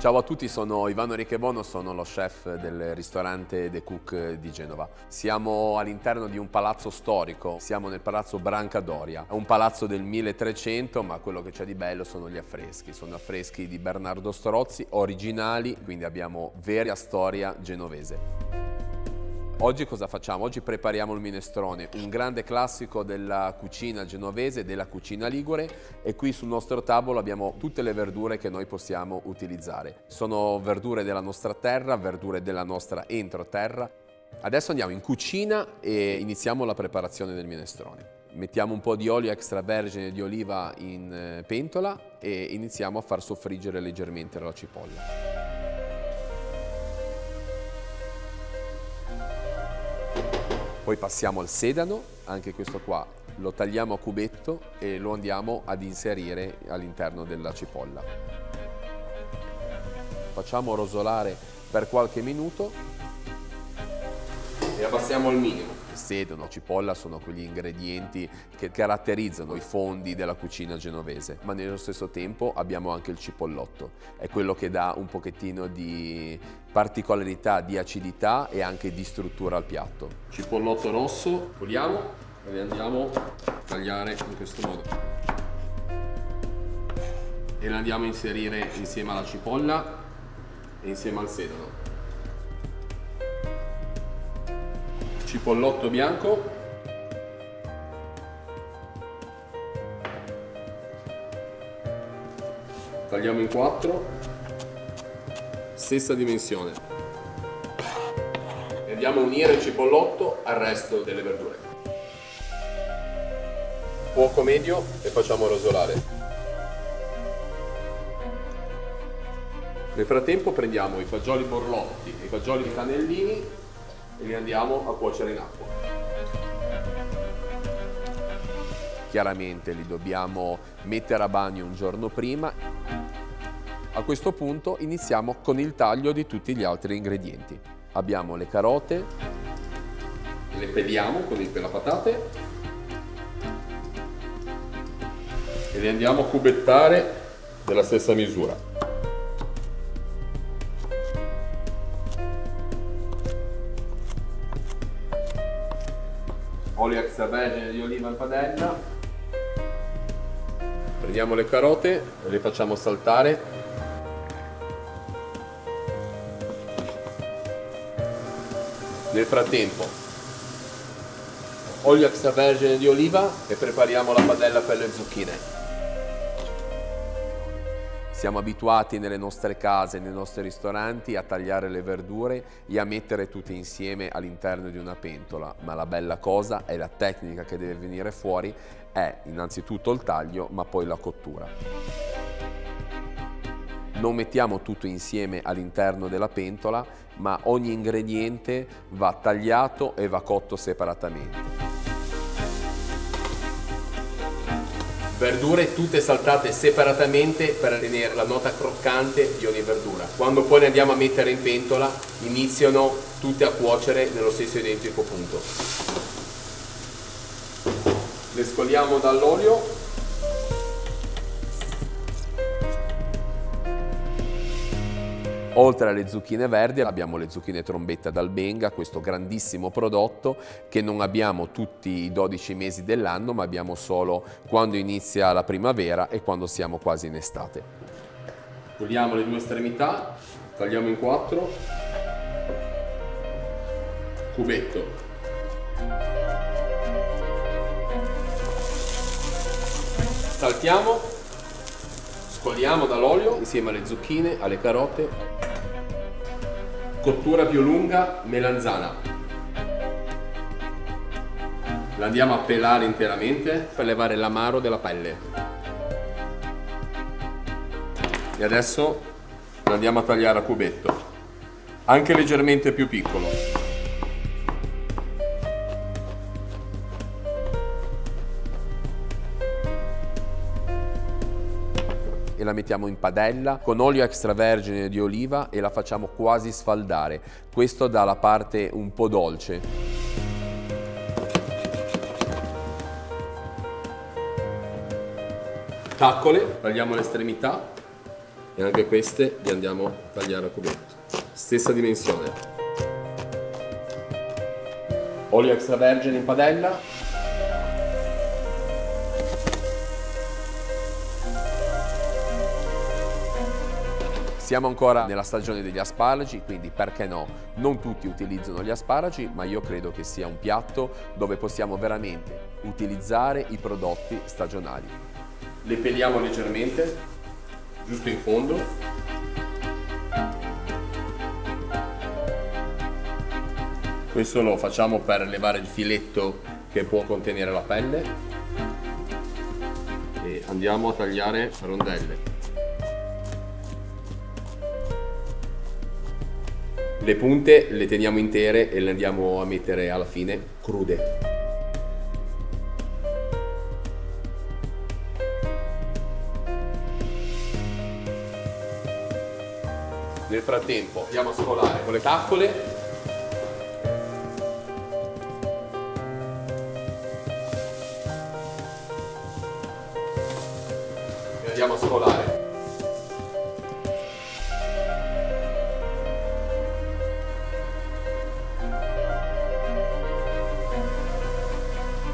Ciao a tutti, sono Ivano Ricchebono, sono lo chef del ristorante The Cook di Genova. Siamo all'interno di un palazzo storico, siamo nel Palazzo Brancadoria. È un palazzo del 1300, ma quello che c'è di bello sono gli affreschi. Sono affreschi di Bernardo Strozzi, originali, quindi abbiamo vera storia genovese. Oggi cosa facciamo? Oggi prepariamo il minestrone, un grande classico della cucina genovese, della cucina ligure, e qui sul nostro tavolo abbiamo tutte le verdure che noi possiamo utilizzare. Sono verdure della nostra terra, verdure della nostra entroterra. Adesso andiamo in cucina e iniziamo la preparazione del minestrone. Mettiamo un po' di olio extravergine di oliva in pentola e iniziamo a far soffriggere leggermente la cipolla. Poi passiamo al sedano, anche questo qua lo tagliamo a cubetto e lo andiamo ad inserire all'interno della cipolla. Facciamo rosolare per qualche minuto e abbassiamo al minimo. Sedano, cipolla sono quegli ingredienti che caratterizzano i fondi della cucina genovese, ma nello stesso tempo abbiamo anche il cipollotto, è quello che dà un pochettino di particolarità, di acidità e anche di struttura al piatto. Cipollotto rosso, puliamo e le andiamo a tagliare in questo modo e le andiamo a inserire insieme alla cipolla e insieme al sedano. Cipollotto bianco, tagliamo in quattro, stessa dimensione, e andiamo a unire il cipollotto al resto delle verdure. Fuoco medio e facciamo rosolare. Nel frattempo prendiamo i fagioli borlotti e i fagioli cannellini e li andiamo a cuocere in acqua. Chiaramente li dobbiamo mettere a bagno un giorno prima. A questo punto iniziamo con il taglio di tutti gli altri ingredienti. Abbiamo le carote, le peliamo con il pelapatate e le andiamo a cubettare della stessa misura. Olio extravergine di oliva in padella. Prendiamo le carote e le facciamo saltare. Nel frattempo olio extravergine di oliva e prepariamo la padella per le zucchine. Siamo abituati nelle nostre case, nei nostri ristoranti a tagliare le verdure e a mettere tutte insieme all'interno di una pentola, ma la bella cosa è la tecnica che deve venire fuori, è innanzitutto il taglio ma poi la cottura. Non mettiamo tutto insieme all'interno della pentola, ma ogni ingrediente va tagliato e va cotto separatamente. Verdure tutte saltate separatamente per tenere la nota croccante di ogni verdura. Quando poi le andiamo a mettere in pentola, iniziano tutte a cuocere nello stesso identico punto. Mescoliamo dall'olio. Oltre alle zucchine verdi abbiamo le zucchine trombetta d'Albenga, questo grandissimo prodotto che non abbiamo tutti i 12 mesi dell'anno, ma abbiamo solo quando inizia la primavera e quando siamo quasi in estate. Puliamo le due estremità, tagliamo in quattro, cubetto. Saltiamo, scoliamo dall'olio insieme alle zucchine, alle carote. Cottura più lunga, melanzana. La andiamo a pelare interamente per levare l'amaro della pelle. E adesso la andiamo a tagliare a cubetto, anche leggermente più piccolo. E la mettiamo in padella con olio extravergine di oliva e la facciamo quasi sfaldare. Questo dà la parte un po' dolce. Taccole, tagliamo l'estremità e e anche queste le andiamo a tagliare a cubetti, stessa dimensione. Olio extravergine in padella, siamo ancora nella stagione degli asparagi, quindi perché no? Non tutti utilizzano gli asparagi, ma io credo che sia un piatto dove possiamo veramente utilizzare i prodotti stagionali. Le peliamo leggermente, giusto in fondo. Questo lo facciamo per levare il filetto che può contenere la pelle e andiamo a tagliare a rondelle. Le punte le teniamo intere e le andiamo a mettere alla fine crude. Nel frattempo andiamo a scolare con le taccole. E andiamo a scolare.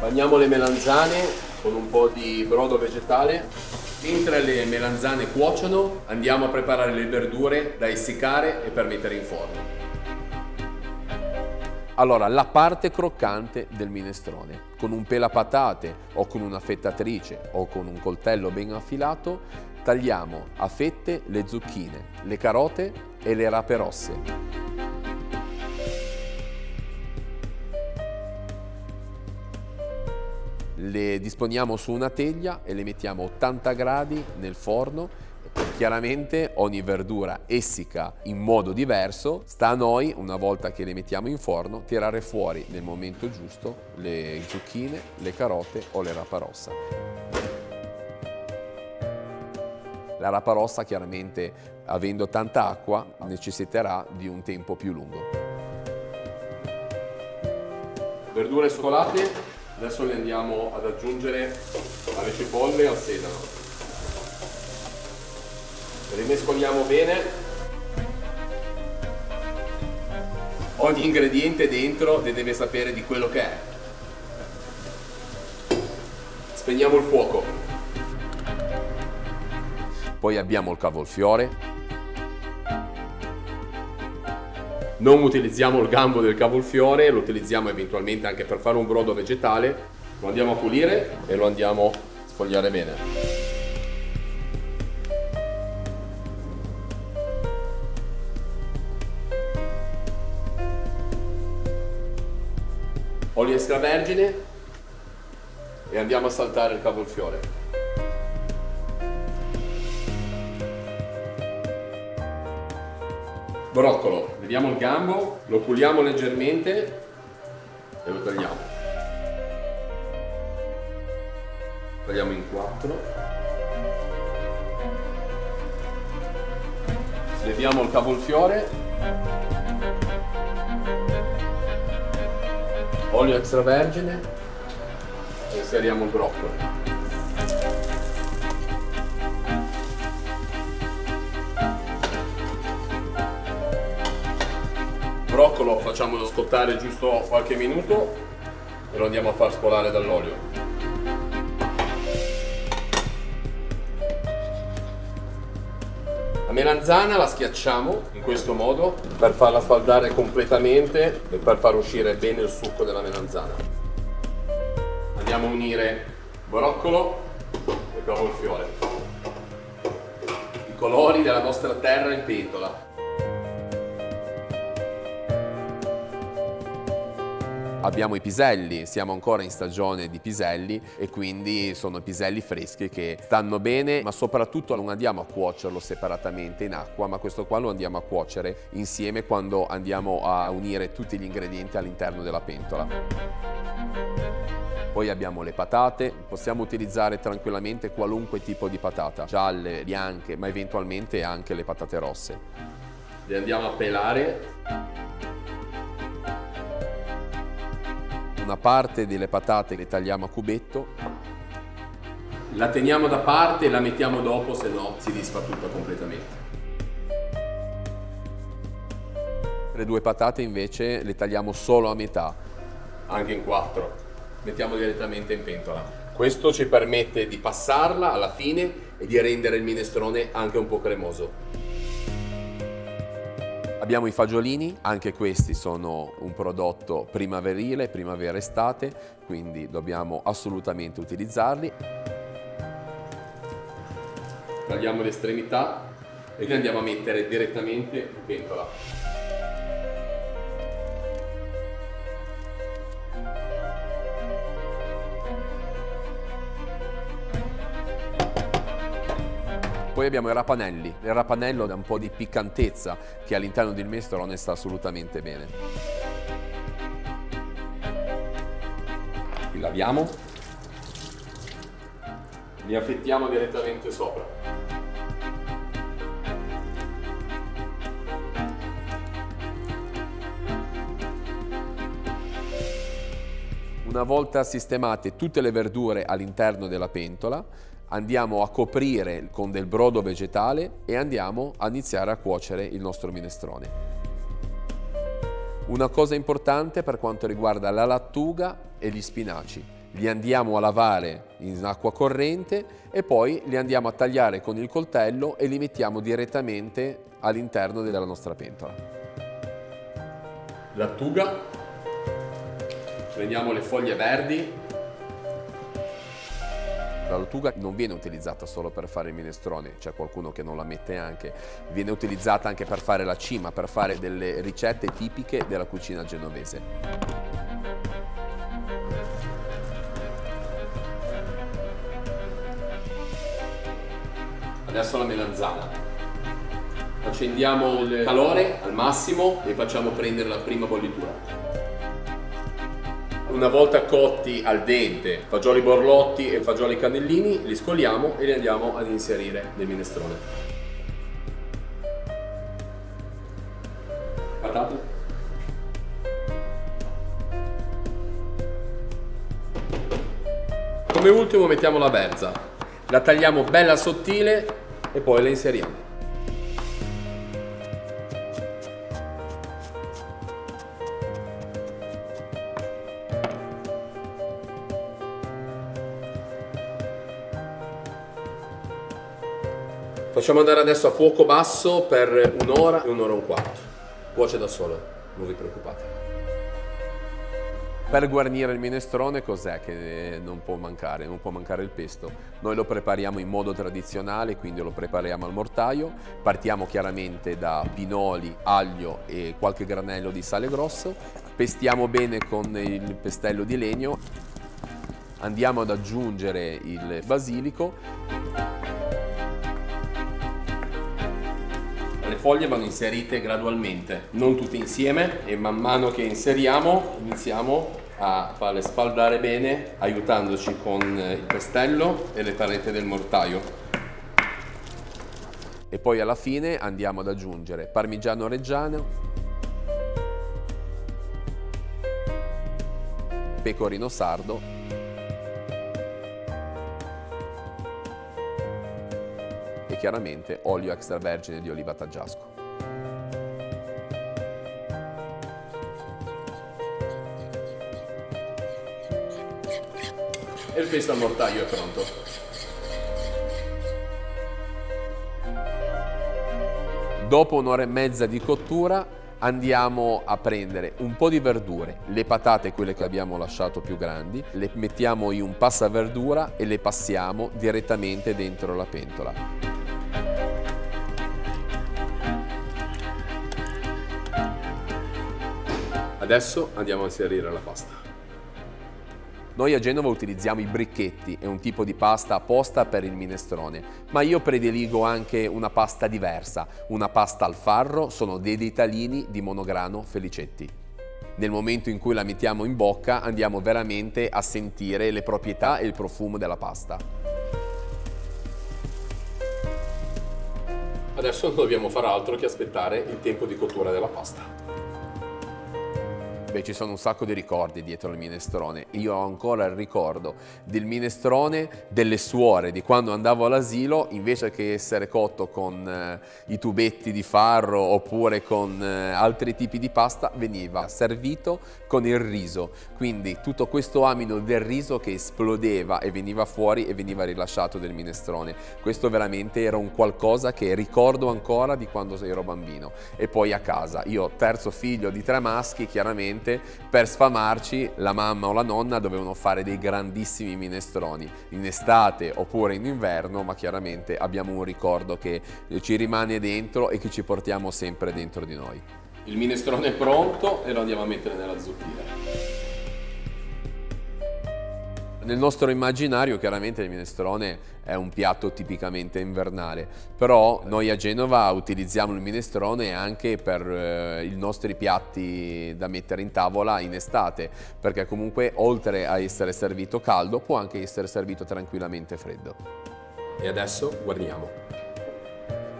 Bagniamo le melanzane con un po' di brodo vegetale. Mentre le melanzane cuociono, andiamo a preparare le verdure da essiccare e per mettere in forno. Allora, la parte croccante del minestrone, con un pelapatate o con una fettatrice o con un coltello ben affilato, tagliamo a fette le zucchine, le carote e le rape rosse. Le disponiamo su una teglia e le mettiamo a 80 gradi nel forno. Chiaramente ogni verdura essicca in modo diverso, sta a noi, una volta che le mettiamo in forno, tirare fuori nel momento giusto le zucchine, le carote o le rapa rossa. La rapa rossa chiaramente, avendo tanta acqua, necessiterà di un tempo più lungo. Verdure scolate. Adesso le andiamo ad aggiungere alle cipolle e al sedano. Rimescoliamo bene. Ogni ingrediente dentro deve sapere di quello che è. Spegniamo il fuoco. Poi abbiamo il cavolfiore. Non utilizziamo il gambo del cavolfiore, lo utilizziamo eventualmente anche per fare un brodo vegetale. Lo andiamo a pulire e lo andiamo a sfogliare bene. Olio extravergine e andiamo a saltare il cavolfiore. Broccolo, leviamo il gambo, lo puliamo leggermente e lo tagliamo. Tagliamo in quattro. Leviamo il cavolfiore. Olio extravergine e inseriamo il broccolo. Il broccolo facciamolo scottare giusto qualche minuto e lo andiamo a far scolare dall'olio. La melanzana la schiacciamo in questo modo per farla sfaldare completamente e per far uscire bene il succo della melanzana. Andiamo a unire broccolo e cavolfiore. I colori della nostra terra in pentola. Abbiamo i piselli, siamo ancora in stagione di piselli e quindi sono piselli freschi che stanno bene, ma soprattutto non andiamo a cuocerlo separatamente in acqua, ma questo qua lo andiamo a cuocere insieme quando andiamo a unire tutti gli ingredienti all'interno della pentola. Poi abbiamo le patate, possiamo utilizzare tranquillamente qualunque tipo di patata, gialle, bianche, ma eventualmente anche le patate rosse. Le andiamo a pelare. Una parte delle patate le tagliamo a cubetto la teniamo da parte e la mettiamo dopo, se no si disfa tutta completamente. Le due patate invece le tagliamo solo a metà, anche in quattro, mettiamo direttamente in pentola. Questo ci permette di passarla alla fine e di rendere il minestrone anche un po' cremoso. Abbiamo i fagiolini, anche questi sono un prodotto primaverile, primavera-estate, quindi dobbiamo assolutamente utilizzarli. Tagliamo l'estremità e li andiamo a mettere direttamente in pentola. Poi abbiamo i rapanelli. Il rapanello dà un po' di piccantezza che all'interno del minestrone sta assolutamente bene. Li laviamo, li affettiamo direttamente sopra. Una volta sistemate tutte le verdure all'interno della pentola, andiamo a coprire con del brodo vegetale e andiamo a iniziare a cuocere il nostro minestrone. Una cosa importante per quanto riguarda la lattuga e gli spinaci. Li andiamo a lavare in acqua corrente e poi li andiamo a tagliare con il coltello e li mettiamo direttamente all'interno della nostra pentola. Lattuga, prendiamo le foglie verdi. La lattuga non viene utilizzata solo per fare il minestrone, c'è qualcuno che non la mette anche, viene utilizzata anche per fare la cima, per fare delle ricette tipiche della cucina genovese. Adesso la melanzana. Accendiamo il calore al massimo e facciamo prendere la prima bollitura. Una volta cotti al dente fagioli borlotti e fagioli cannellini, li scoliamo e li andiamo ad inserire nel minestrone. Patate. Come ultimo mettiamo la berza, la tagliamo bella sottile e poi la inseriamo. Facciamo andare adesso a fuoco basso per un'ora e un'ora e un quarto. Cuoce da solo, non vi preoccupate. Per guarnire il minestrone cos'è che non può mancare? Non può mancare il pesto. Noi lo prepariamo in modo tradizionale, quindi lo prepariamo al mortaio. Partiamo chiaramente da pinoli, aglio e qualche granello di sale grosso. Pestiamo bene con il pestello di legno. Andiamo ad aggiungere il basilico. Le foglie vanno inserite gradualmente, non tutte insieme, e man mano che inseriamo iniziamo a farle sfaldare bene, aiutandoci con il pestello e le palette del mortaio. E poi alla fine andiamo ad aggiungere Parmigiano Reggiano, Pecorino Sardo e chiaramente olio extravergine di oliva Taggiasco. E il pesto al mortaio è pronto. Dopo un'ora e mezza di cottura andiamo a prendere un po' di verdure, le patate, quelle che abbiamo lasciato più grandi, le mettiamo in un passaverdura e le passiamo direttamente dentro la pentola. Adesso andiamo a inserire la pasta. Noi a Genova utilizziamo i bricchetti, è un tipo di pasta apposta per il minestrone, ma io prediligo anche una pasta diversa, una pasta al farro, sono dei ditalini di Monograno Felicetti. Nel momento in cui la mettiamo in bocca andiamo veramente a sentire le proprietà e il profumo della pasta. Adesso non dobbiamo fare altro che aspettare il tempo di cottura della pasta. Beh, ci sono un sacco di ricordi dietro il minestrone. Io ho ancora il ricordo del minestrone delle suore, di quando andavo all'asilo, invece che essere cotto con i tubetti di farro oppure con altri tipi di pasta, veniva servito con il riso. Quindi tutto questo amido del riso che esplodeva e veniva fuori e veniva rilasciato del minestrone. Questo veramente era un qualcosa che ricordo ancora di quando ero bambino. E poi a casa, io terzo figlio di tre maschi, chiaramente per sfamarci la mamma o la nonna dovevano fare dei grandissimi minestroni in estate oppure in inverno, ma chiaramente abbiamo un ricordo che ci rimane dentro e che ci portiamo sempre dentro di noi. Il minestrone è pronto e lo andiamo a mettere nella zuppiera. Nel nostro immaginario chiaramente il minestrone è un piatto tipicamente invernale, però noi a Genova utilizziamo il minestrone anche per i nostri piatti da mettere in tavola in estate, perché comunque oltre a essere servito caldo può anche essere servito tranquillamente freddo. E adesso guarniamo.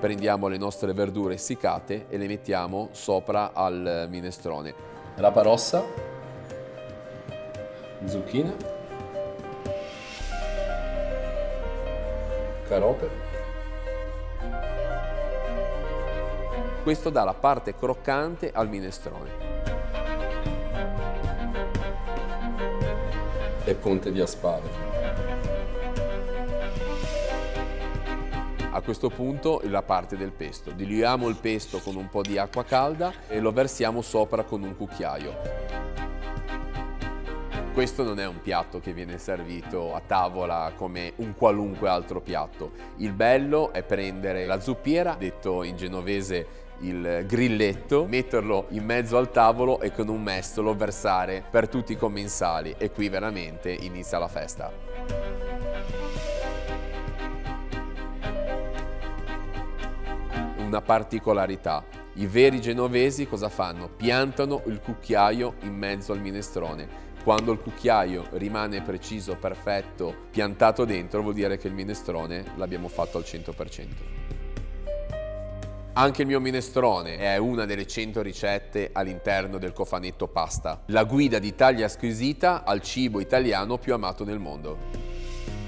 Prendiamo le nostre verdure essiccate e le mettiamo sopra al minestrone. Rapa rossa, zucchine, carote. Questo dà la parte croccante al minestrone. E punte di asparagi. A questo punto la parte del pesto. Diluiamo il pesto con un po' di acqua calda e lo versiamo sopra con un cucchiaio. Questo non è un piatto che viene servito a tavola come un qualunque altro piatto. Il bello è prendere la zuppiera, detto in genovese il grilletto, metterlo in mezzo al tavolo e con un mestolo versare per tutti i commensali. E qui veramente inizia la festa. Una particolarità. I veri genovesi cosa fanno? Piantano il cucchiaio in mezzo al minestrone. Quando il cucchiaio rimane preciso, perfetto, piantato dentro, vuol dire che il minestrone l'abbiamo fatto al 100%. Anche il mio minestrone è una delle 100 ricette all'interno del cofanetto pasta. La guida di Italia Squisita al cibo italiano più amato nel mondo.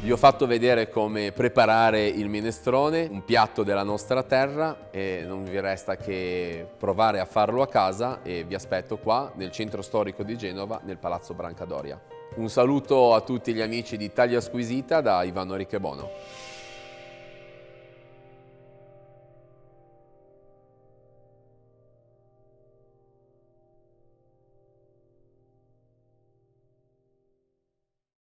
Vi ho fatto vedere come preparare il minestrone, un piatto della nostra terra, e non vi resta che provare a farlo a casa e vi aspetto qua nel centro storico di Genova, nel Palazzo Brancadoria. Un saluto a tutti gli amici di Italia Squisita da Ivano Ricchebono.